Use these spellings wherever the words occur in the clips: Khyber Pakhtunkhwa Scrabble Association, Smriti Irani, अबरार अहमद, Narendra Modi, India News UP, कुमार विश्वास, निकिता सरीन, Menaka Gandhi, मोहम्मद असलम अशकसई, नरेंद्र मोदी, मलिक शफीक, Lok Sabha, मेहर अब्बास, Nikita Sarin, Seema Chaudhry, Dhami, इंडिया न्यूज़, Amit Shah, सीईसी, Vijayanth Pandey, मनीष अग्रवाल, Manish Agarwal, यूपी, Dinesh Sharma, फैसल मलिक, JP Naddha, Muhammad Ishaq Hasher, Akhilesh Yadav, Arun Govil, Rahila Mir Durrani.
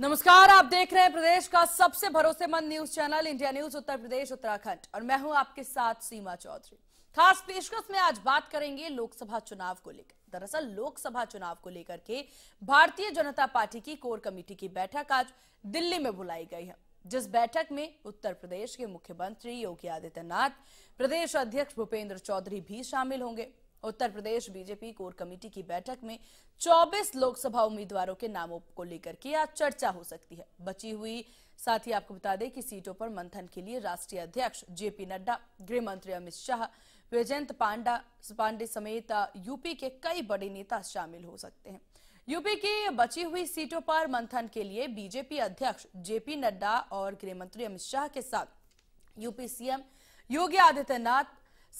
नमस्कार, आप देख रहे हैं प्रदेश का सबसे भरोसेमंद news channel India news Uttar Pradesh Uttarakhand, और मैं हूं आपके साथ सीमा चौधरी। खास पेशकश में आज बात करेंगे लोकसभा चुनाव को लेकर। दरअसल लोकसभा चुनाव को लेकर के भारतीय जनता पार्टी की कोर कमेटी की बैठक आज दिल्ली में बुलाई गई है, जिस बैठक में उत्तर प्रदेश के मुख्यमंत्री योगी आदित्यनाथ, प्रदेश अध्यक्ष भूपेंद्र चौधरी भी शामिल होंगे। Uttar Pradesh BJP core committee की बैठक में 24 लोकसभा उम्मीदवारों के नामों को लेकर के आज चर्चा हो सकती है। बची हुई, साथ ही आपको बता दें कि सीटों पर मंथन के लिए राष्ट्रीय अध्यक्ष जेपी नड्डा, गृह मंत्री अमित शाह, विजयंत पांडे समेत यूपी के कई बड़े नेता शामिल हो सकते हैं। यूपी की बची हुई सीटों पर मंथन के लिए बीजेपी अध्यक्ष जेपी नड्डा और गृह मंत्री अमित शाह के साथ यूपी सीएम योगी आदित्यनाथ,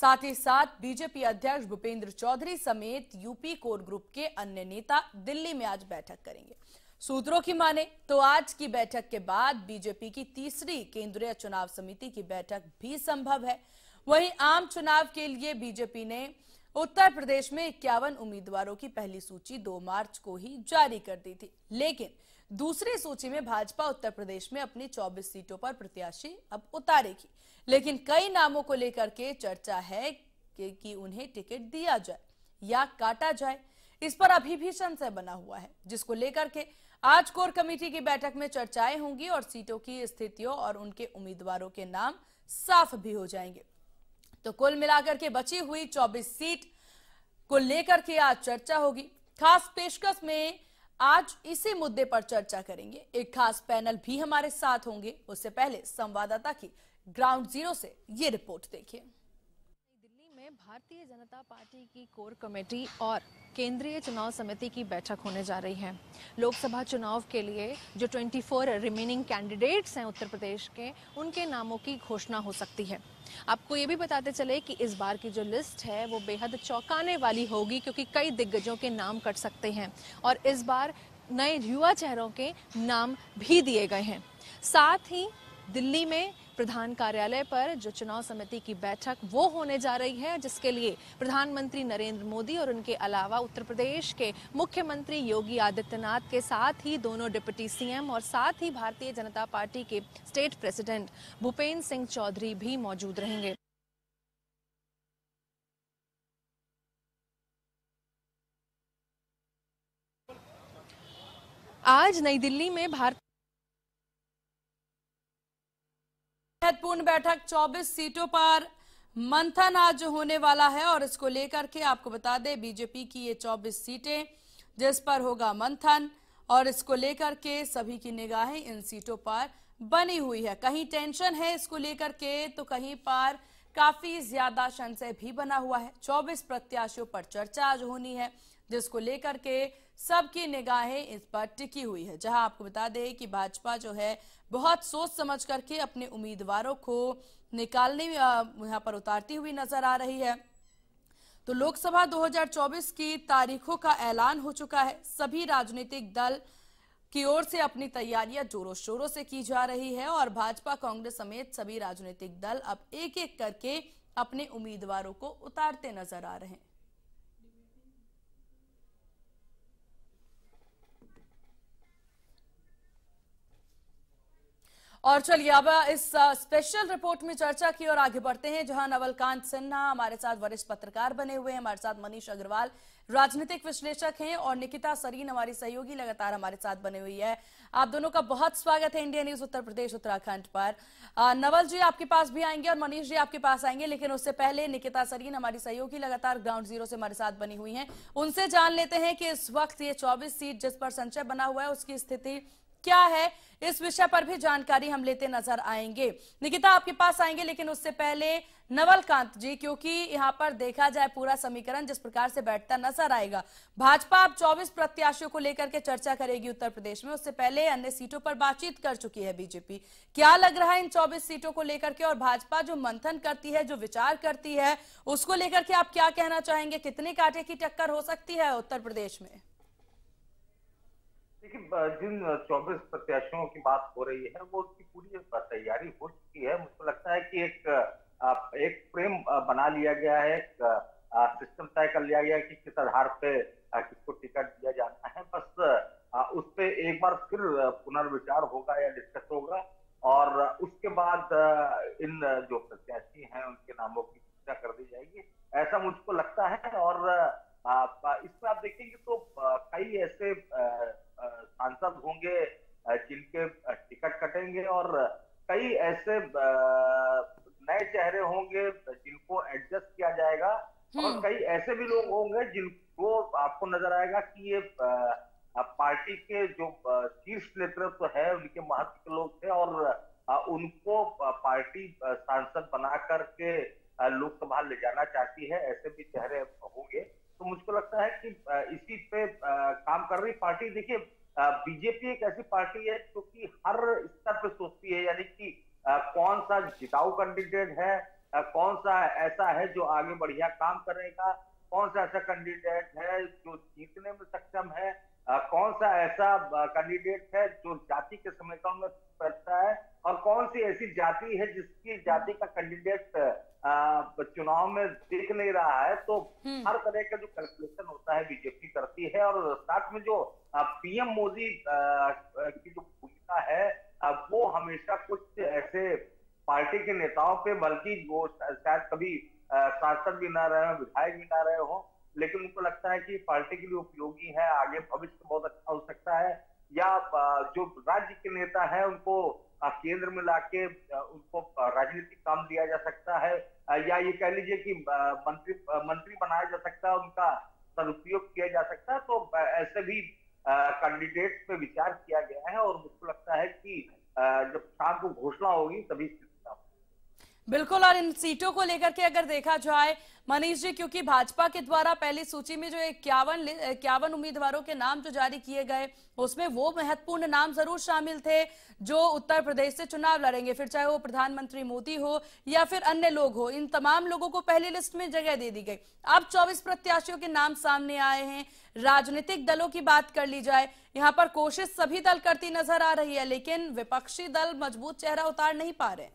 साथ ही साथ बीजेपी अध्यक्ष भूपेंद्र चौधरी समेत यूपी कोर ग्रुप के अन्य नेता दिल्ली में आज बैठक करेंगे। सूत्रों की माने तो आज की बैठक के बाद बीजेपी की तीसरी केंद्रीय चुनाव समिति की बैठक भी संभव है। वहीं आम चुनाव के लिए बीजेपी ने उत्तर प्रदेश में 51 उम्मीदवारों की पहली सूची 2 मार्च को ही जारी कर दी थी, लेकिन दूसरी सूची में भाजपा उत्तर प्रदेश में अपनी 24 सीटों पर प्रत्याशी अब उतारेगी, लेकिन कई नामों को लेकर के चर्चा है कि उन्हें टिकट दिया जाए या काटा जाए। इस पर अभी भी संशय बना हुआ है, जिसको लेकर के आज कोर कमेटी की बैठक में चर्चाएं होंगी और सीटों की स्थितियों और उनके उम्मीदवारों के नाम साफ भी हो जाएंगे। तो कुल मिलाकर के बची हुई 24 सीट को लेकर के आज चर्चा होगी। खास पेशकश में आज इसी मुद्दे पर चर्चा करेंगे। एक खास पैनल भी हमारे साथ होंगे। उससे पहले संवाददाता की ग्राउंड जीरो से ये रिपोर्ट देखिए। दिल्ली में भारतीय जनता पार्टी की कोर कमेटी और केंद्रीय चुनाव समिति की बैठक होने जा रही है। लोकसभा चुनाव के लिए जो 24 रिमेनिंग कैंडिडेट्स हैं उत्तर प्रदेश के, उनके नामों की घोषणा हो सकती है। आपको ये भी बताते चले कि इस बार की जो लिस्ट है वो बेहद चौंकाने वाली होगी, क्योंकि कई दिग्गजों के नाम कट सकते हैं और इस बार नए युवा चेहरों के नाम भी दिए गए हैं। साथ ही दिल्ली में प्रधान कार्यालय पर जो चुनाव समिति की बैठक वो होने जा रही है, जिसके लिए प्रधानमंत्री नरेंद्र मोदी और उनके अलावा उत्तर प्रदेश के मुख्यमंत्री योगी आदित्यनाथ के साथ ही दोनों डिप्टी सीएम और साथ ही भारतीय जनता पार्टी के स्टेट प्रेसिडेंट भूपेंद्र सिंह चौधरी भी मौजूद रहेंगे। आज नई दिल्ली में भारत महत्वपूर्ण बैठक 24 सीटों पर मंथन आज होने वाला है, और इसको लेकर के आपको बता दें बीजेपी की ये 24 सीटें जिस पर होगा मंथन, और इसको लेकर के सभी की निगाहें इन सीटों पर बनी हुई है। कहीं टेंशन है इसको लेकर के, तो कहीं पर काफी ज्यादा संशय भी बना हुआ है। 24 प्रत्याशियों पर चर्चा आज होनी है, जिसको लेकर के सबकी निगाहें इस पर टिकी हुई है। जहां आपको बता दें कि भाजपा जो है बहुत सोच समझ करके अपने उम्मीदवारों को निकालने में यहाँ पर उतारती हुई नजर आ रही है। तो लोकसभा 2024 की तारीखों का ऐलान हो चुका है। सभी राजनीतिक दल की ओर से अपनी तैयारियां जोरों शोरों से की जा रही है, और भाजपा, कांग्रेस समेत सभी राजनीतिक दल अब एक एक करके अपने उम्मीदवारों को उतारते नजर आ रहे हैं। और चलिए अब इस स्पेशल रिपोर्ट में चर्चा की और आगे बढ़ते हैं, जहां नवलकांत सिन्हा हमारे साथ वरिष्ठ पत्रकार बने हुए हैं। हमारे साथ मनीष अग्रवाल राजनीतिक विश्लेषक हैं, और निकिता सरीन हमारी सहयोगी लगातार हमारे साथ बने हुई है। आप दोनों का बहुत स्वागत है इंडिया न्यूज उत्तर प्रदेश उत्तराखंड पर। नवल जी आपके पास भी आएंगे और मनीष जी आपके पास आएंगे, लेकिन उससे पहले निकिता सरीन हमारी सहयोगी लगातार ग्राउंड जीरो से हमारे साथ बनी हुई है। उनसे जान लेते हैं कि इस वक्त ये 24 सीट जिस पर संशय बना हुआ है उसकी स्थिति क्या है, इस विषय पर भी जानकारी हम लेते नजर आएंगे। निकिता आपके पास आएंगे, लेकिन उससे पहले नवलकांत जी, क्योंकि यहाँ पर देखा जाए पूरा समीकरण जिस प्रकार से बैठता नजर आएगा, भाजपा अब 24 प्रत्याशियों को लेकर के चर्चा करेगी उत्तर प्रदेश में। उससे पहले अन्य सीटों पर बातचीत कर चुकी है बीजेपी। क्या लग रहा है इन 24 सीटों को लेकर के, और भाजपा जो मंथन करती है, जो विचार करती है, उसको लेकर के आप क्या कहना चाहेंगे? कितने कांटे की टक्कर हो सकती है उत्तर प्रदेश में? देखिए, जिन 24 प्रत्याशियों की बात हो रही है वो उसकी पूरी तैयारी हो चुकी है। मुझको लगता है कि एक फ्रेम बना लिया गया है, एक सिस्टम तय कर लिया गया है कि किस आधार पे किसको टिकट दिया जाना है। बस उस पर एक बार फिर पुनर्विचार होगा या डिस्कस होगा और उसके बाद इन जो प्रत्याशी हैं उनके नामों की घोषणा कर दी जाएगी, ऐसा मुझको लगता है। और इसमें आप देखेंगे तो कई ऐसे सांसद होंगे जिनके टिकट कटेंगे और कई ऐसे नए चेहरे होंगे जिनको एडजस्ट किया जाएगा और कई ऐसे भी लोग होंगे जिनको आपको नजर आएगा कि ये पार्टी के जो शीर्ष नेतृत्व है उनके महत्व के लोग थे और उनको पार्टी सांसद बना करके लोकसभा ले जाना चाहती है, ऐसे भी चेहरे होंगे। तो मुझको लगता है कि इसी पे काम कर रही पार्टी। देखिए बीजेपी एक ऐसी पार्टी है क्योंकि हर स्तर पे सोचती है, यानी कि कौन सा जिताऊ कैंडिडेट है, कौन सा ऐसा है जो आगे बढ़िया काम करेगा, कौन सा ऐसा कैंडिडेट है जो जीतने में सक्षम है, कौन सा ऐसा कैंडिडेट है जो जाति के समीकरण में पड़ता है और कौन सी ऐसी जाति है जिसकी जाति का कैंडिडेट चुनाव में दिख नहीं रहा है। तो हर तरह का जो कैलकुलेशन होता है बीजेपी करती है और साथ में जो पीएम मोदी की जो भूमिका है वो हमेशा कुछ ऐसे पार्टी के नेताओं पे, बल्कि वो शायद कभी सांसद भी ना रहे हो, विधायक भी ना रहे हो, लेकिन उनको लगता है कि पार्टी के लिए उपयोगी है, आगे भविष्य बहुत अच्छा हो सकता है, या जो राज्य के नेता है उनको केंद्र में लाके उनको राजनीतिक काम दिया जा सकता है, या ये कह लीजिए कि मंत्री बनाया जा सकता है, उनका सदुपयोग किया जा सकता है। तो ऐसे भी कैंडिडेट्स पे विचार किया गया है और मुझको लगता है कि जब शाम को घोषणा होगी तभी बिल्कुल। और इन सीटों को लेकर के अगर देखा जाए मनीष जी, क्योंकि भाजपा के द्वारा पहली सूची में जो 51 उम्मीदवारों के नाम जो जारी किए गए उसमें वो महत्वपूर्ण नाम जरूर शामिल थे जो उत्तर प्रदेश से चुनाव लड़ेंगे, फिर चाहे वो प्रधानमंत्री मोदी हो या फिर अन्य लोग हो, इन तमाम लोगों को पहली लिस्ट में जगह दे दी गई। अब 24 प्रत्याशियों के नाम सामने आए हैं। राजनीतिक दलों की बात कर ली जाए, यहाँ पर कोशिश सभी दल करती नजर आ रही है, लेकिन विपक्षी दल मजबूत चेहरा उतार नहीं पा रहे हैं।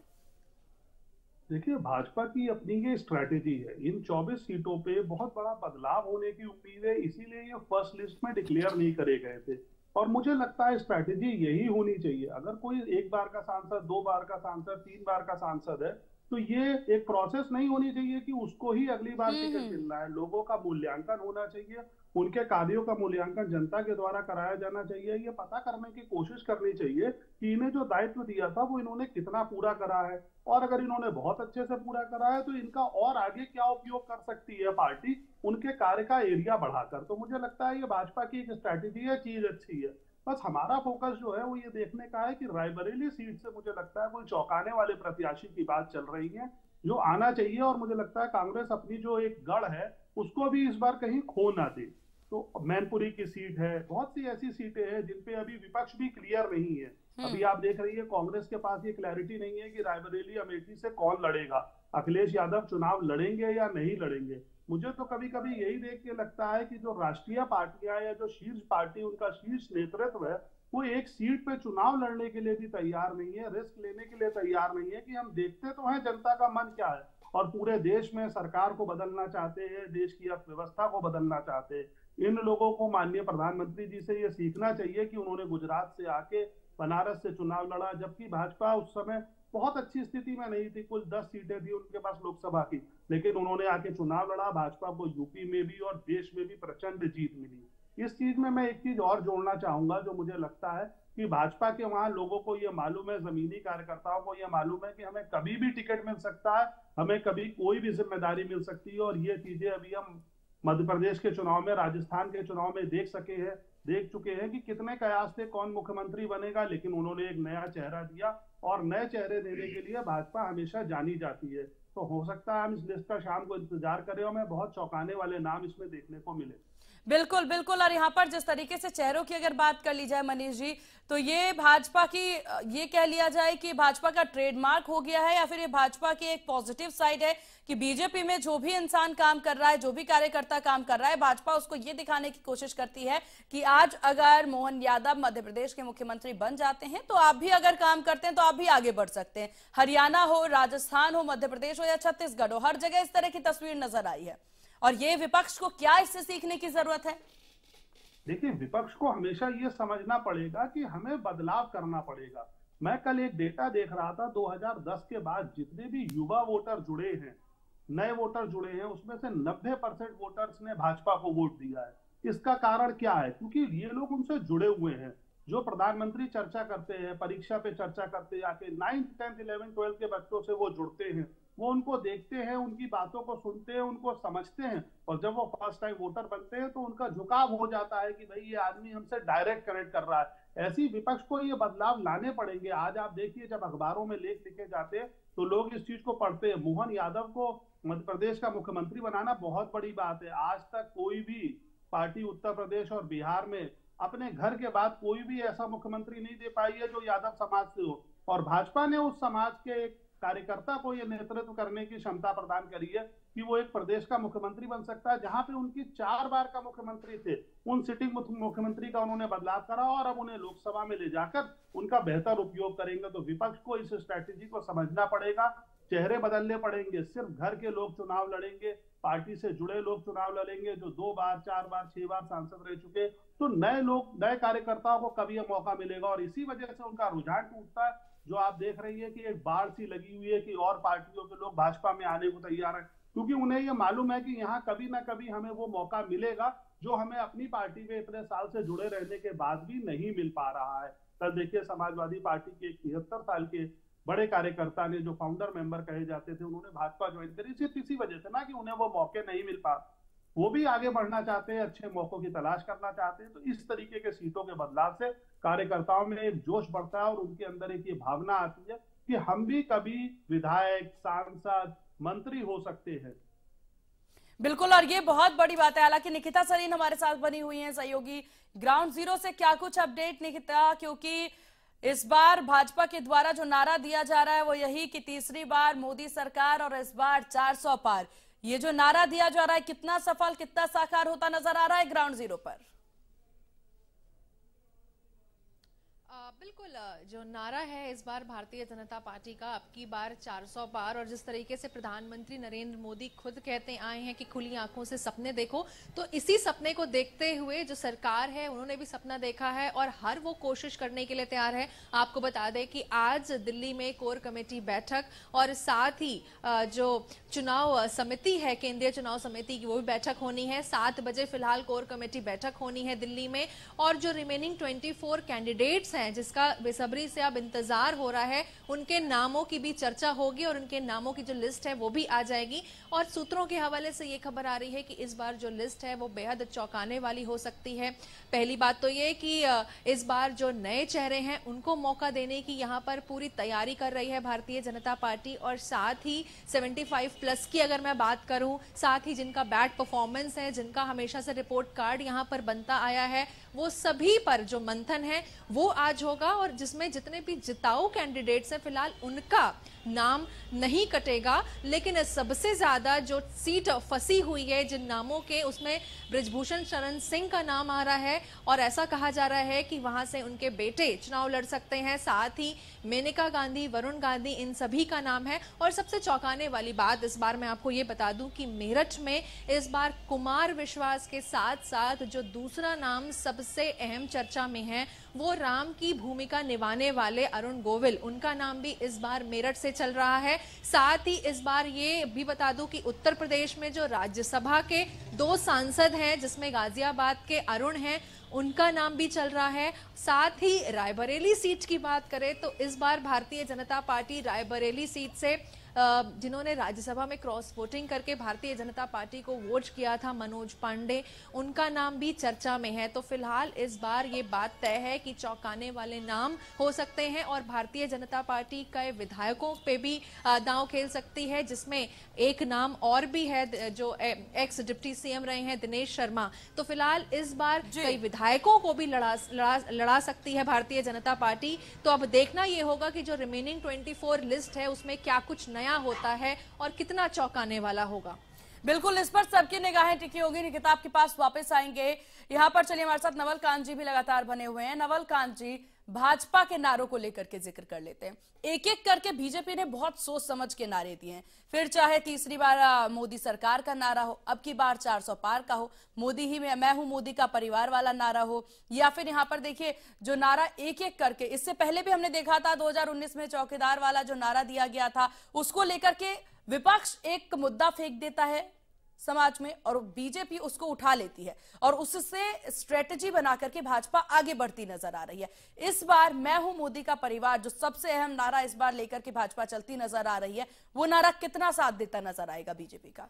देखिए भाजपा की अपनी ये स्ट्रैटेजी है, इन 24 सीटों पे बहुत बड़ा बदलाव होने की उम्मीद है, इसीलिए ये फर्स्ट लिस्ट में डिक्लेयर नहीं करे गए थे। और मुझे लगता है स्ट्रैटेजी यही होनी चाहिए। अगर कोई एक बार का सांसद, दो बार का सांसद, तीन बार का सांसद है तो ये एक प्रोसेस नहीं होनी चाहिए कि उसको ही अगली बार टिकट मिलना है। लोगों का मूल्यांकन होना चाहिए, उनके कार्यों का मूल्यांकन जनता के द्वारा कराया जाना चाहिए। ये पता करने की कोशिश करनी चाहिए कि इन्हें जो दायित्व दिया था वो इन्होंने कितना पूरा करा है, और अगर इन्होंने बहुत अच्छे से पूरा करा है तो इनका और आगे क्या उपयोग कर सकती है पार्टी, उनके कार्य का एरिया बढ़ाकर। तो मुझे लगता है ये भाजपा की एक स्ट्रैटेजी है, चीज अच्छी है। बस हमारा फोकस जो है वो ये देखने का है कि रायबरेली सीट से मुझे लगता है कोई चौंकाने वाले प्रत्याशी की बात चल रही है जो आना चाहिए, और मुझे लगता है कांग्रेस अपनी जो एक गढ़ है उसको भी इस बार कहीं खो ना दे। तो मैनपुरी की सीट है, बहुत सी ऐसी सीटें हैं जिनपे अभी विपक्ष भी क्लियर नहीं है। अभी आप देख रही है कांग्रेस के पास ये क्लैरिटी नहीं है कि रायबरेली अमेठी से कौन लड़ेगा, अखिलेश यादव चुनाव लड़ेंगे या नहीं लड़ेंगे। मुझे तो कभी कभी यही देख के लगता है कि जो राष्ट्रीय पार्टियां या जो शीर्ष पार्टी, उनका शीर्ष नेतृत्व है वो एक सीट पे चुनाव लड़ने के लिए भी तैयार नहीं है, रिस्क लेने के लिए तैयार नहीं है कि हम देखते तो हैं जनता का मन क्या है, और पूरे देश में सरकार को बदलना चाहते हैं, देश की अर्थव्यवस्था को बदलना चाहते हैं। इन लोगों को माननीय प्रधानमंत्री जी से ये सीखना चाहिए कि उन्होंने गुजरात से आके बनारस से चुनाव लड़ा, जबकि भाजपा उस समय बहुत अच्छी स्थिति में नहीं थी, कुल 10 सीटें थी उनके पास लोकसभा की, लेकिन उन्होंने आके चुनाव लड़ा, भाजपा को यूपी में भी और देश में भी प्रचंड जीत मिली। इस चीज में मैं एक चीज और जोड़ना चाहूंगा जो मुझे लगता है कि भाजपा के वहां लोगों को ये मालूम है, जमीनी कार्यकर्ताओं को ये मालूम है कि हमें कभी भी टिकट मिल सकता है, हमें कभी कोई भी जिम्मेदारी मिल सकती है, और ये चीजें अभी हम मध्य प्रदेश के चुनाव में, राजस्थान के चुनाव में देख चुके हैं कि कितने कयास से कौन मुख्यमंत्री बनेगा, लेकिन उन्होंने एक नया चेहरा दिया और नए चेहरे देने के लिए भाजपा हमेशा जानी जाती है। तो हो सकता है हम इस लिस्ट का शाम को इंतजार करें और हमें बहुत चौंकाने वाले नाम इसमें देखने को मिले। बिल्कुल बिल्कुल। और यहाँ पर जिस तरीके से चेहरों की अगर बात कर ली जाए मनीष जी, तो ये भाजपा की, ये कह लिया जाए कि भाजपा का ट्रेडमार्क हो गया है, या फिर ये भाजपा की एक पॉजिटिव साइड है कि बीजेपी में जो भी इंसान काम कर रहा है, जो भी कार्यकर्ता काम कर रहा है, भाजपा उसको ये दिखाने की कोशिश करती है कि आज अगर मोहन यादव मध्य प्रदेश के मुख्यमंत्री बन जाते हैं तो आप भी अगर काम करते हैं तो आप भी आगे बढ़ सकते हैं। हरियाणा हो, राजस्थान हो, मध्य प्रदेश हो या छत्तीसगढ़ हो, हर जगह इस तरह की तस्वीर नजर आई है। और ये विपक्ष को क्या इससे सीखने की जरूरत है? देखिए, विपक्ष को हमेशा ये समझना पड़ेगा कि हमें बदलाव करना पड़ेगा। मैं कल एक डेटा देख रहा था, 2010 के बाद जितने भी युवा वोटर जुड़े हैं, नए वोटर जुड़े हैं, उसमें से 90% वोटर्स ने भाजपा को वोट दिया है। इसका कारण क्या है? क्योंकि ये लोग उनसे जुड़े हुए हैं। जो प्रधानमंत्री चर्चा करते हैं, परीक्षा पे चर्चा करते हैं, आके 9th 10th 11th 12th के बच्चों से वो जुड़ते हैं, वो उनको देखते हैं, उनकी बातों को सुनते हैं, उनको समझते हैं, और जब वो फर्स्ट टाइम वोटर बनते हैं तो उनका झुकाव हो जाता है कि भाई ये आदमी हमसे डायरेक्ट कनेक्ट कर रहा है। ऐसी विपक्ष को ये बदलाव लाने पड़ेंगे। आज आप देखिए, जब अखबारों में लेख लिखे जाते हैं तो लोग इस चीज को पढ़ते हैं। मोहन यादव को मध्य प्रदेश का मुख्यमंत्री बनाना बहुत बड़ी बात है। आज तक कोई भी पार्टी उत्तर प्रदेश और बिहार में अपने घर के बाद कोई भी ऐसा मुख्यमंत्री नहीं दे पाई है जो यादव समाज से हो, और भाजपा ने उस समाज के एक कार्यकर्ता को ये नेतृत्व करने की क्षमता प्रदान करी है कि वो एक प्रदेश का मुख्यमंत्री बन सकता है। जहां पे उनकी 4 बार का मुख्यमंत्री थे, उन सिटिंग मुख्यमंत्री का उन्होंने बदलाव करा और अब उन्हें लोकसभा में ले जाकर उनका बेहतर उपयोग करेंगे। तो विपक्ष को इस स्ट्रैटेजी को समझना पड़ेगा। चेहरे बदलने पड़ेंगे। सिर्फ घर के लोग चुनाव लड़ेंगे, पार्टी से जुड़े लोग चुनाव लड़ेंगे, जो 2 बार 4 बार 6 बार सांसद रह चुके, तो नए लोग, नए कार्यकर्ताओं को कभी यह मौका मिलेगा, और इसी वजह से उनका रुझान टूटता है। जो आप देख रही है कि एक बाढ़ सी लगी हुई है कि और पार्टियों के लोग भाजपा में आने को तैयार है, क्योंकि उन्हें ये मालूम है कि यहाँ कभी ना कभी हमें वो मौका मिलेगा जो हमें अपनी पार्टी में इतने साल से जुड़े रहने के बाद भी नहीं मिल पा रहा है। कल देखिए, समाजवादी पार्टी के 73 साल के बड़े कार्यकर्ता ने, जो फाउंडर मेंबर कहे जाते थे, उन्होंने भाजपा ज्वाइन करी सिर्फ इसी वजह से ना कि उन्हें वो मौके नहीं मिल पा। वो भी आगे बढ़ना चाहते हैं, अच्छे मौकों की तलाश करना चाहते हैं। तो इस तरीके के सीटों के बदलाव से कार्यकर्ताओं में एक जोश बढ़ता है और उनके अंदर एक ये भावना आती है कि हम भी कभी विधायक, सांसद, मंत्री हो सकते हैं। बिल्कुल, और ये बहुत बड़ी बात है। हालांकि निकिता सरीन हमारे साथ बनी हुई है सहयोगी। ग्राउंड जीरो से क्या कुछ अपडेट निकिता, क्योंकि इस बार भाजपा के द्वारा जो नारा दिया जा रहा है वो यही कि तीसरी बार मोदी सरकार और इस बार 400 पार, ये जो नारा दिया जा रहा है कितना सफल, कितना साकार होता नजर आ रहा है ग्राउंड जीरो पर? बिल्कुल, जो नारा है इस बार भारतीय जनता पार्टी का, अब की बार 400 पार, और जिस तरीके से प्रधानमंत्री नरेंद्र मोदी खुद कहते आए हैं कि खुली आंखों से सपने देखो, तो इसी सपने को देखते हुए जो सरकार है उन्होंने भी सपना देखा है और हर वो कोशिश करने के लिए तैयार है। आपको बता दें कि आज दिल्ली में कोर कमेटी बैठक और साथ ही जो चुनाव समिति है, केंद्रीय चुनाव समिति की, वो भी बैठक होनी है। 7 बजे फिलहाल कोर कमेटी बैठक होनी है दिल्ली में, और जो रिमेनिंग 24 कैंडिडेट्स हैं जिसका बेसब्री से अब इंतजार हो रहा है, उनके नामों की भी चर्चा होगी और उनके नामों की जो लिस्ट है वो भी आ जाएगी। और सूत्रों के हवाले से ये खबर आ रही है कि इस बार जो लिस्ट है वो बेहद चौंकाने वाली हो सकती है। पहली बात तो ये कि इस बार जो नए चेहरे हैं उनको मौका देने की यहाँ पर पूरी तैयारी कर रही है भारतीय जनता पार्टी, और साथ ही 75+ की अगर मैं बात करूँ, साथ ही जिनका बैड परफॉर्मेंस है, जिनका हमेशा से रिपोर्ट कार्ड यहाँ पर बनता आया है, वो सभी पर जो मंथन है वो आज होगा, और जिसमें जितने भी जिताऊ कैंडिडेट्स हैं फिलहाल उनका नाम नहीं कटेगा। लेकिन सबसे ज्यादा जो सीट फंसी हुई है जिन नामों के, उसमें बृजभूषण शरण सिंह का नाम आ रहा है, और ऐसा कहा जा रहा है कि वहां से उनके बेटे चुनाव लड़ सकते हैं, साथ ही मेनका गांधी, वरुण गांधी, इन सभी का नाम है। और सबसे चौंकाने वाली बात इस बार मैं आपको ये बता दूं कि मेरठ में इस बार कुमार विश्वास के साथ साथ जो दूसरा नाम सबसे अहम चर्चा में है वो राम की भूमिका निभाने वाले अरुण गोविल, उनका नाम भी इस बार मेरठ से चल रहा है। साथ ही इस बार ये भी बता दूं कि उत्तर प्रदेश में जो राज्यसभा के 2 सांसद हैं जिसमें गाजियाबाद के अरुण हैं, उनका नाम भी चल रहा है। साथ ही रायबरेली सीट की बात करें तो इस बार भारतीय जनता पार्टी रायबरेली सीट से, जिन्होंने राज्यसभा में क्रॉस वोटिंग करके भारतीय जनता पार्टी को वोट किया था, मनोज पांडे, उनका नाम भी चर्चा में है। तो फिलहाल इस बार ये बात तय है कि चौंकाने वाले नाम हो सकते हैं और भारतीय जनता पार्टी के विधायकों पे भी दांव खेल सकती है, जिसमें एक नाम और भी है जो एक्स डिप्टी सीएम रहे हैं दिनेश शर्मा। तो फिलहाल इस बार कई विधायकों को भी लड़ा सकती है भारतीय जनता पार्टी। तो अब देखना ये होगा कि जो रिमेनिंग 24 लिस्ट है उसमें क्या कुछ नया होता है और कितना चौंकाने वाला होगा। बिल्कुल, इस पर सबकी निगाहें टिकी होगी। निकिता, आपके पास वापस आएंगे। यहाँ पर चलिए, हमारे साथ नवलकांत जी भी लगातार बने हुए हैं। नवलकांत जी, भाजपा के नारों को लेकर के जिक्र कर लेते हैं। एक एक करके बीजेपी ने बहुत सोच समझ के नारे दिए हैं, फिर चाहे तीसरी बार मोदी सरकार का नारा हो, अब की बार 400 पार का हो, मोदी ही मैं हूं मोदी का परिवार वाला नारा हो, या फिर यहाँ पर देखिए जो नारा एक एक करके, इससे पहले भी हमने देखा था 2019 में चौकीदार वाला जो नारा दिया गया था, उसको लेकर के विपक्ष एक मुद्दा फेंक देता है समाज में और बीजेपी उसको उठा लेती है और उससे स्ट्रेटजी बना करके भाजपा आगे बढ़ती नजर आ रही है। इस बार मैं हूं मोदी का परिवार जो सबसे अहम नारा इस बार लेकर के भाजपा चलती नजर आ रही है, वो नारा कितना साथ देता नजर आएगा बीजेपी का?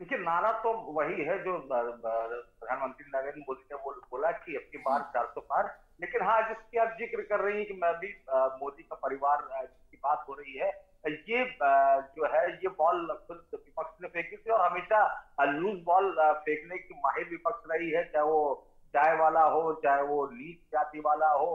देखिए, नारा तो वही है जो प्रधानमंत्री नरेंद्र मोदी ने बोला कि अब की बार 400 पार, लेकिन हाँ जिसकी आप जिक्र कर रही है कि मैं भी मोदी का परिवार की बात हो रही है, ये जो है ये बॉल खुद विपक्ष ने फेंकी थी और हमेशा लूज बॉल फेंकने की माहिर विपक्ष रही है, चाहे वो चाय वाला हो, चाहे वो लीच जाति वाला हो,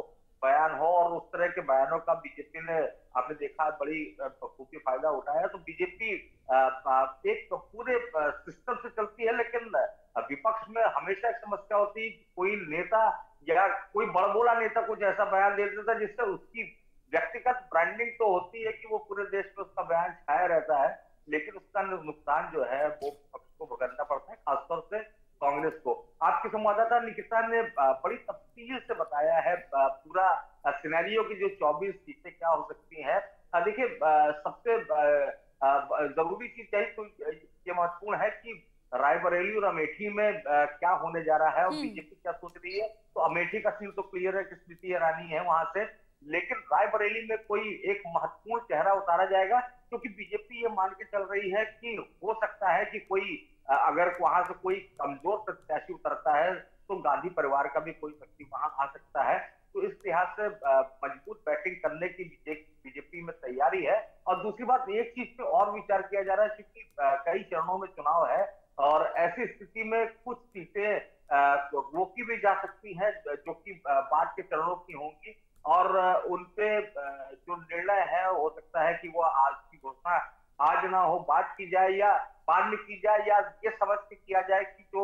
बयान हो, और उस तरह के बयानों का बीजेपी ने आपने देखा बड़ी खूबी फायदा उठाया। तो बीजेपी एक पूरे सिस्टम से चलती है, लेकिन विपक्ष में हमेशा एक समस्या होती है कोई नेता या कोई बड़बोला नेता कुछ ऐसा बयान दे देता है जिससे उसकी व्यक्तिगत ब्रांडिंग तो होती है कि वो पूरे देश में उसका बयान छाया रहता है, लेकिन उसका नुकसान जो है वो पक्ष को भुगतना पड़ता है, खासतौर से कांग्रेस को। आपके संवाददाता निकिता ने बड़ी तफसील से बताया है पूरा सिनेरियो की जो 24 सीटें क्या हो सकती हैं। देखिए, सबसे जरूरी चीज ये महत्वपूर्ण है कि रायबरेली और अमेठी में क्या होने जा रहा है और बीजेपी क्या सोच रही है। तो अमेठी का सीन तो क्लियर है कि स्मृति ईरानी है वहां से, लेकिन रायबरेली में कोई एक महत्वपूर्ण चेहरा उतारा जाएगा, क्योंकि बीजेपी ये मान के चल रही है कि हो सकता है कि कोई अगर वहां से कोई कमजोर प्रत्याशी उतरता है तो गांधी परिवार का भी कोई व्यक्ति वहां आ सकता है। तो इस लिहाज से मजबूत बैटिंग करने की बीजेपी में तैयारी है। और दूसरी बात, एक चीज पे और विचार किया जा रहा है क्योंकि कई चरणों में चुनाव है और ऐसी स्थिति में कुछ सीटें रोकी भी जा सकती है जो कि बाद के चरणों की होंगी और उनपे जो निर्णय है हो सकता है कि वो आज की घोषणा आज ना हो, बात की जाए या बाद में की जाए, या ये समझ के किया जाए कि जो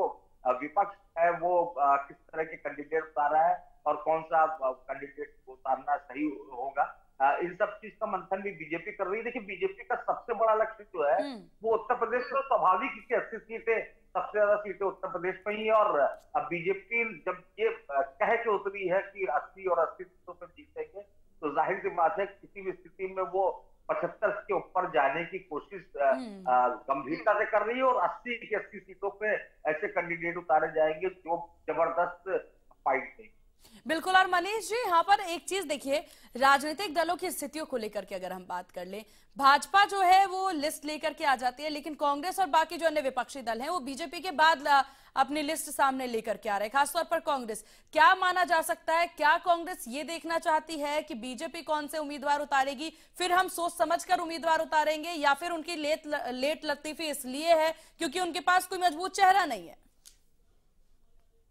विपक्ष है वो किस तरह के कैंडिडेट उतारा है और कौन सा कैंडिडेट उतारना सही होगा। इन सब चीज का मंथन भी बीजेपी कर रही है। देखिए, बीजेपी का सबसे बड़ा लक्ष्य जो है वो उत्तर प्रदेश में, स्वाभाविक इसकी 80 सीटें, सबसे ज्यादा सीटें उत्तर प्रदेश में ही, और बीजेपी जब ये कह के उतरी है कि 80 और 80 सीटों पर जीतेंगे तो जाहिर सी बात है किसी भी स्थिति में वो 75 के ऊपर जाने की कोशिश गंभीरता से कर रही है और 80 की 80 सीटों पे ऐसे कैंडिडेट उतारे जाएंगे जो जबरदस्त फाइट देंगे। बिल्कुल। और मनीष जी, यहाँ पर एक चीज देखिए, राजनीतिक दलों की स्थितियों को लेकर के अगर हम बात कर लें, भाजपा जो है वो लिस्ट लेकर के आ जाती है, लेकिन कांग्रेस और बाकी जो अन्य विपक्षी दल हैं वो बीजेपी के बाद अपनी लिस्ट सामने लेकर के आ रहे हैं, खासतौर पर कांग्रेस। क्या माना जा सकता है, क्या कांग्रेस ये देखना चाहती है कि बीजेपी कौन से उम्मीदवार उतारेगी, फिर हम सोच समझ कर उम्मीदवार उतारेंगे, या फिर उनकी लेट लतीफी इसलिए है क्योंकि उनके पास कोई मजबूत चेहरा नहीं है?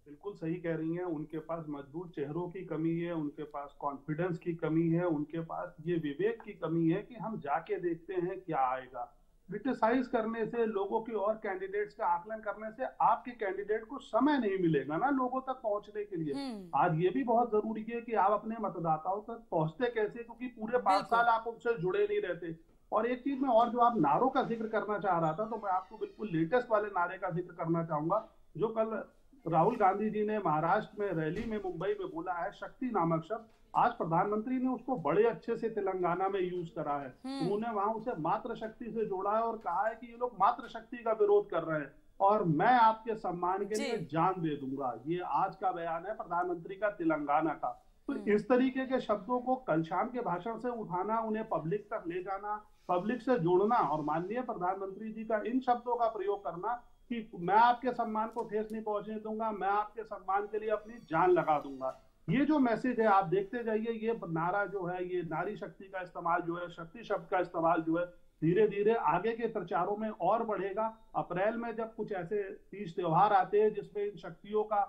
बिल्कुल सही कह रही हैं, उनके पास मजबूत चेहरों की कमी है, उनके पास कॉन्फिडेंस की कमी है, उनके पास ये विवेक की कमी है कि हम जाके देखते हैं क्या आएगा। क्रिटिसाइज करने से, लोगों के और कैंडिडेट्स का आकलन करने से आपके कैंडिडेट को समय नहीं मिलेगा ना लोगों तक पहुंचने के लिए। आज ये भी बहुत जरूरी है कि आप अपने मतदाताओं तक पहुंचते कैसे, क्योंकि पूरे 5 साल आप उनसे जुड़े नहीं रहते। और एक चीज में और जो आप नारों का जिक्र करना चाह रहा था, तो मैं आपको बिल्कुल लेटेस्ट वाले नारे का जिक्र करना चाहूंगा जो कल राहुल गांधी जी ने महाराष्ट्र में रैली में मुंबई में बोला है, शक्ति नामक शब्द। आज प्रधानमंत्री ने उसको बड़े अच्छे से तेलंगाना में यूज करा है। उन्होंने वहां उसे मातृ शक्ति से जोड़ा है और कहा है कि ये लोग मातृ शक्ति का विरोध कर रहे हैं और मैं आपके सम्मान के लिए जान दे दूंगा। ये आज का बयान है प्रधानमंत्री का तेलंगाना का। तो इस तरीके के शब्दों को कल शाम के भाषण से उठाना, उन्हें पब्लिक तक ले जाना, पब्लिक से जोड़ना और माननीय प्रधानमंत्री जी का इन शब्दों का प्रयोग करना कि मैं आपके सम्मान को ठेस नहीं पहुंचने दूंगा, मैं आपके सम्मान के लिए अपनी जान लगा दूंगा, ये जो मैसेज है आप देखते जाइए। ये नारा जो है, ये नारी शक्ति का इस्तेमाल जो है, शक्ति शब्द का इस्तेमाल जो है, धीरे धीरे आगे के प्रचारों में और बढ़ेगा। अप्रैल में जब कुछ ऐसे 30 त्योहार आते हैं जिसमें इन शक्तियों का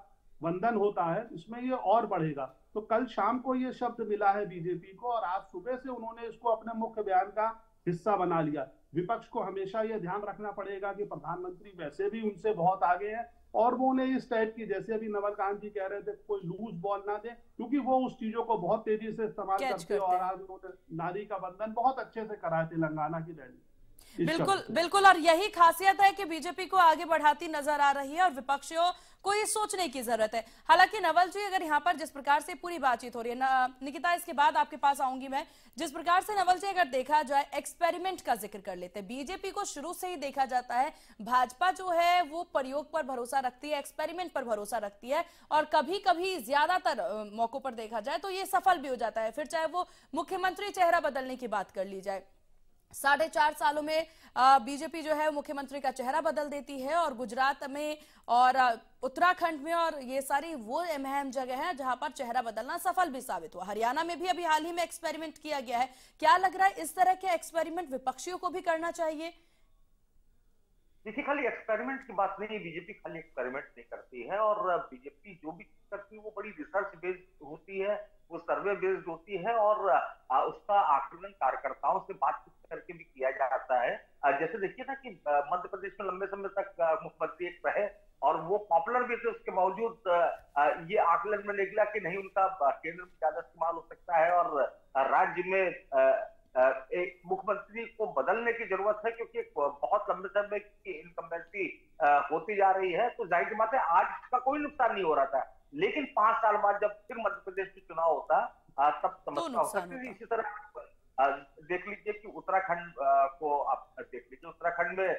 वंदन होता है, इसमें ये और बढ़ेगा। तो कल शाम को ये शब्द मिला है बीजेपी को और आज सुबह से उन्होंने इसको अपने मुख्य बयान का हिस्सा बना लिया। विपक्ष को हमेशा ये ध्यान रखना पड़ेगा कि प्रधानमंत्री वैसे भी उनसे बहुत आगे हैं, और वो उन्हें इस टाइप की, जैसे अभी नवलकांत जी कह रहे थे, कोई लूज बॉल ना दे, क्योंकि वो उस चीजों को बहुत तेजी से इस्तेमाल करते हैं। और आज उन्होंने नारी का बंधन बहुत अच्छे से कराया तेलंगाना की रैली। बिल्कुल बिल्कुल, और यही खासियत है कि बीजेपी को आगे बढ़ाती नजर आ रही है और विपक्षियों को ये सोचने की जरूरत है। हालांकि नवल जी, अगर यहाँ पर जिस प्रकार से पूरी बातचीत हो रही है ना, निकिता इसके बाद आपके पास आऊंगी मैं, जिस प्रकार से नवल जी अगर देखा जाए एक्सपेरिमेंट का जिक्र कर लेते हैं, बीजेपी को शुरू से ही देखा जाता है भाजपा जो है वो प्रयोग पर भरोसा रखती है, एक्सपेरिमेंट पर भरोसा रखती है, और कभी कभी ज्यादातर मौकों पर देखा जाए तो ये सफल भी हो जाता है, फिर चाहे वो मुख्यमंत्री चेहरा बदलने की बात कर ली जाए। 4.5 सालों में बीजेपी जो है मुख्यमंत्री का चेहरा बदल देती है, और गुजरात में और उत्तराखंड में और ये सारी वो अहम जगह है जहां पर चेहरा बदलना सफल भी साबित हुआ। हरियाणा में भी अभी हाल ही में एक्सपेरिमेंट किया गया है। क्या लग रहा है, इस तरह के एक्सपेरिमेंट विपक्षियों को भी करना चाहिए? देखिए, खाली एक्सपेरिमेंट की बात नहीं, बीजेपी खाली एक्सपेरिमेंट नहीं करती है, और बीजेपी जो भी करती है वो बड़ी रिसर्च बेस्ड होती है, वो सर्वे बेस्ड होती है, और उसका आकलन कार्यकर्ताओं से बातचीत करके भी किया जाता है। जैसे देखिए ना कि मध्य प्रदेश में लंबे समय तक मुख्यमंत्री एक रहे और वो पॉपुलर भी थे, उसके बावजूद ये आकलन में निकला कि नहीं, उनका केंद्र में ज्यादा इस्तेमाल हो सकता है और राज्य में एक मुख्यमंत्री को बदलने की जरूरत है, क्योंकि बहुत लंबे समय की इनकम्बेंसी होती जा रही है। तो जाहिर सी बात है आज इसका कोई नुकसान नहीं हो रहा था, लेकिन 5 साल बाद जब फिर मध्य प्रदेश में चुनाव होता तब समस्या हो सकती है। इसी तरह देख लीजिए कि उत्तराखंड को आप देख लीजिए, उत्तराखंड में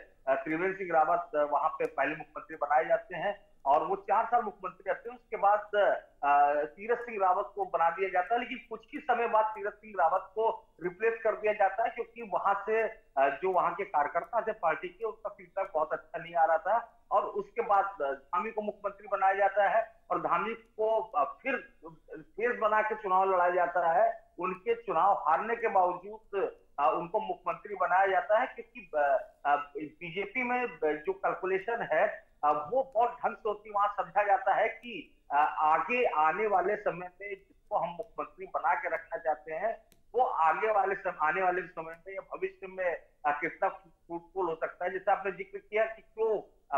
त्रिवेंद्र सिंह रावत वहां पे पहले मुख्यमंत्री बनाए जाते हैं और वो 4 साल मुख्यमंत्री रहते हैं, उसके बाद तीरथ सिंह रावत को बना दिया जाता है, लेकिन कुछ ही समय बाद तीरथ सिंह रावत को रिप्लेस कर दिया जाता है, क्योंकि वहां से जो वहां के कार्यकर्ता थे पार्टी के, उनका फीडबैक बहुत अच्छा नहीं आ रहा था, और उसके बाद धामी को मुख्यमंत्री बनाया जाता है और धामी को फिर फेस बना के चुनाव लड़ाया जाता है। उनके चुनाव हारने के बावजूद उनको मुख्यमंत्री बनाया जाता है, क्योंकि बीजेपी में जो कैलकुलेशन है वो बहुत ढंग से होती है। वहां समझा जाता है कि आगे आने वाले समय में जिसको हम मुख्यमंत्री बना के रखना चाहते हैं वो आने वाले समय में या भविष्य में कितना फ्रूटफुल हो सकता है। जैसे आपने जिक्र किया कि क्यों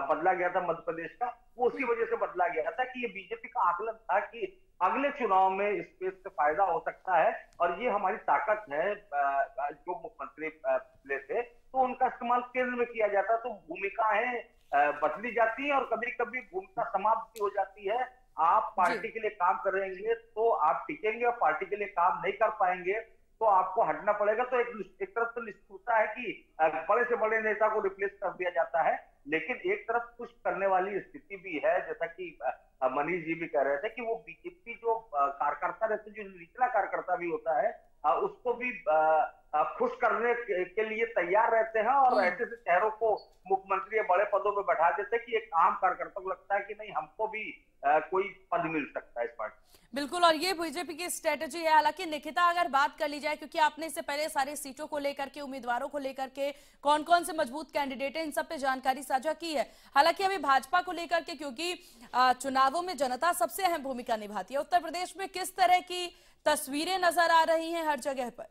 बदला गया था मध्य प्रदेश का, वो उसी वजह से बदला गया था कि ये बीजेपी का आकलन था कि अगले चुनाव में इस स्पेस से फायदा हो सकता है और ये हमारी ताकत है। जो मुख्यमंत्री पिछले थे तो उनका इस्तेमाल केंद्र में किया जाता, तो भूमिकाएं बदली जाती है और कभी कभी भूमिका समाप्त हो जाती है। आप पार्टी के लिए काम करेंगे तो आप टिकेंगे, और पार्टी के लिए काम नहीं कर पाएंगे तो आपको हटना पड़ेगा। तो एक तरफ तो निश्चित होता है कि बड़े से बड़े नेता को रिप्लेस कर दिया जाता है, लेकिन एक तरफ कुछ करने वाली स्थिति भी है, जैसा कि मनीष जी भी कह रहे थे कि वो बीजेपी जो कार्यकर्ता रहते, जो निचला कार्यकर्ता भी होता है उसको भी खुश करने के लिए तैयार रहते हैं और ऐसे से चेहरों को मुख्यमंत्री बड़े पदों पे बैठा देते हैं कि एक आम कार्यकर्ता को लगता है कि नहीं, हमको भी कोई पद मिल सकता है इस पार्टी। बिल्कुल, और ये बीजेपी की स्ट्रेटेजी है। हालांकि निकिता, अगर बात कर ली जाए, क्योंकि आपने इससे पहले सारी सीटों को लेकर के, उम्मीदवारों को लेकर के, कौन कौन से मजबूत कैंडिडेट हैं, इन सब पे जानकारी साझा की है। हालांकि अभी भाजपा को लेकर के, क्योंकि चुनावों में जनता सबसे अहम भूमिका निभाती है, उत्तर प्रदेश में किस तरह की तस्वीरें नजर आ रही हैं हर जगह पर?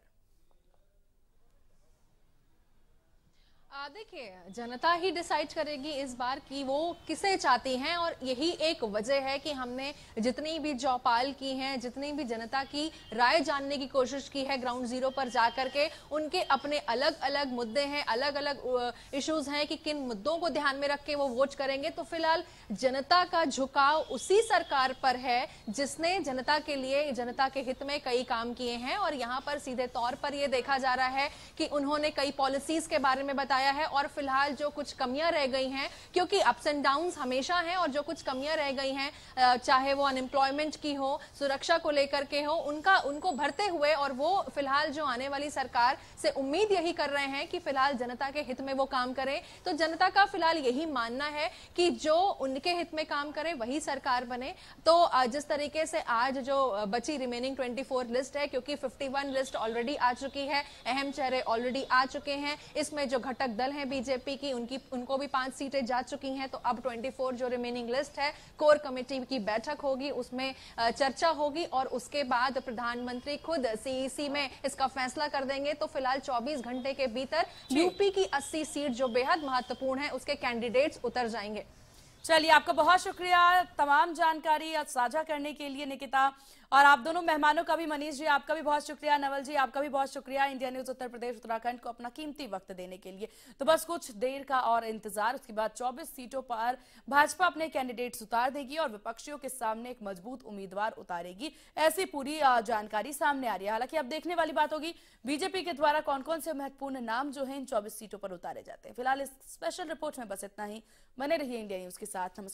देखिए, जनता ही डिसाइड करेगी इस बार कि वो किसे चाहती हैं, और यही एक वजह है कि हमने जितनी भी चौपाल की हैं, जितनी भी जनता की राय जानने की कोशिश की है ग्राउंड जीरो पर जाकर के, उनके अपने अलग अलग मुद्दे हैं, अलग अलग इश्यूज हैं कि किन मुद्दों को ध्यान में रख के वो वोट करेंगे। तो फिलहाल जनता का झुकाव उसी सरकार पर है जिसने जनता के लिए, जनता के हित में कई काम किए हैं, और यहाँ पर सीधे तौर पर ये देखा जा रहा है कि उन्होंने कई पॉलिसीज के बारे में बताया है, और फिलहाल जो कुछ कमियां रह गई हैं, क्योंकि अप्स एंड डाउन्स हमेशा हैं, और जो कुछ कमियां रह गई हैं, चाहे वो अनएम्प्लॉयमेंट की हो, सुरक्षा को लेकर के हो, उनको भरते हुए, और वो फिलहाल जो आने वाली सरकार से उम्मीद यही कर रहे हैं कि फिलहाल जनता के हित में वो काम करें। तो जनता का फिलहाल यही मानना है कि जो उनके हित में काम करे वही सरकार बने। तो जिस तरीके से आज जो बची रिमेनिंग 24 लिस्ट है, क्योंकि 51 लिस्ट ऑलरेडी आ चुकी है, अहम चेहरे ऑलरेडी आ चुके हैं, इसमें जो घटक दल हैं बीजेपी की, उनको भी 5 सीटें जा चुकी हैं। तो अब 24 जो रिमेनिंग लिस्ट है, कोर कमेटी की बैठक होगी, उसमें चर्चा होगी, और उसके बाद प्रधानमंत्री खुद सीईसी में इसका फैसला कर देंगे। तो फिलहाल 24 घंटे के भीतर यूपी की 80 सीट जो बेहद महत्वपूर्ण है, उसके कैंडिडेट्स उतर जाएंगे। चलिए, आपका बहुत शुक्रिया तमाम जानकारी साझा करने के लिए निकिता, और आप दोनों मेहमानों का भी, मनीष जी आपका भी बहुत शुक्रिया, नवल जी आपका भी बहुत शुक्रिया, इंडिया न्यूज उत्तर प्रदेश उत्तराखंड को अपना कीमती वक्त देने के लिए। तो बस कुछ देर का और इंतजार, उसके बाद 24 सीटों पर भाजपा अपने कैंडिडेट्स उतार देगी और विपक्षियों के सामने एक मजबूत उम्मीदवार उतारेगी, ऐसी पूरी जानकारी सामने आ रही है। हालांकि अब देखने वाली बात होगी बीजेपी के द्वारा कौन कौन से महत्वपूर्ण नाम जो है इन 24 सीटों पर उतारे जाते हैं। फिलहाल इस स्पेशल रिपोर्ट में बस इतना ही, बने रहिए इंडिया न्यूज के साथ। नमस्कार।